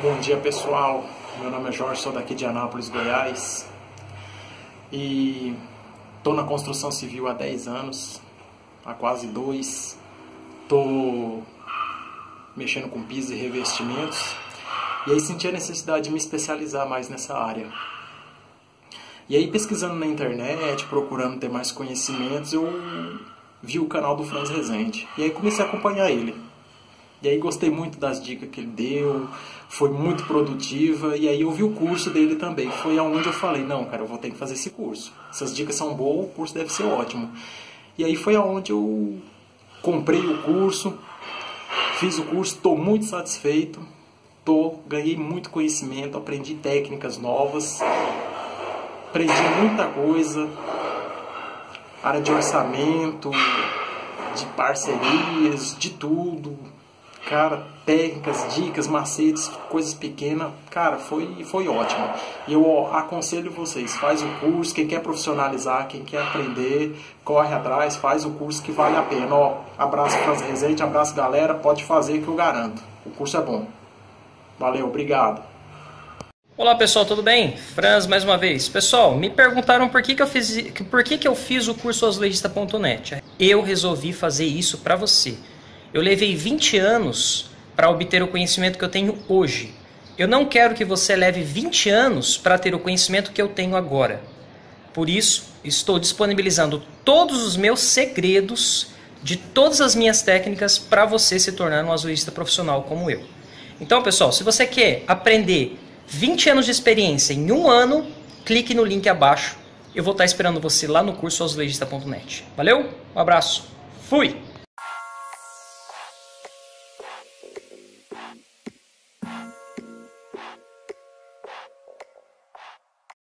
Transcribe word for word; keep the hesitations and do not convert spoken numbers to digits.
Bom dia pessoal, meu nome é Jorge, sou daqui de Anápolis, Goiás, e estou na construção civil há dez anos, há quase dois, estou mexendo com piso e revestimentos, e aí senti a necessidade de me especializar mais nessa área. E aí pesquisando na internet, procurando ter mais conhecimentos, eu vi o canal do Franz Rezende, e aí comecei a acompanhar ele. E aí gostei muito das dicas que ele deu, foi muito produtiva, e aí eu vi o curso dele também. Foi aonde eu falei, não, cara, eu vou ter que fazer esse curso. Essas dicas são boas, o curso deve ser ótimo. E aí foi aonde eu comprei o curso, fiz o curso, estou muito satisfeito, tô, ganhei muito conhecimento, aprendi técnicas novas, aprendi muita coisa, área de orçamento, de parcerias, de tudo. Cara, técnicas, dicas, macetes, coisas pequenas, cara, foi, foi ótimo. E eu aconselho vocês, faz o curso, quem quer profissionalizar, quem quer aprender, corre atrás, faz o curso que vale a pena. Ó, abraço Franz Rezende, abraço galera, pode fazer que eu garanto. O curso é bom. Valeu, obrigado. Olá pessoal, tudo bem? Franz mais uma vez. Pessoal, me perguntaram por que, que, eu, fiz, por que, que eu fiz o curso azulejista ponto net. Eu resolvi fazer isso para você. Eu levei vinte anos para obter o conhecimento que eu tenho hoje. Eu não quero que você leve vinte anos para ter o conhecimento que eu tenho agora. Por isso, estou disponibilizando todos os meus segredos de todas as minhas técnicas para você se tornar um azulejista profissional como eu. Então, pessoal, se você quer aprender vinte anos de experiência em um ano, clique no link abaixo. Eu vou estar esperando você lá no curso azulejista ponto net. Valeu? Um abraço. Fui! Thank you.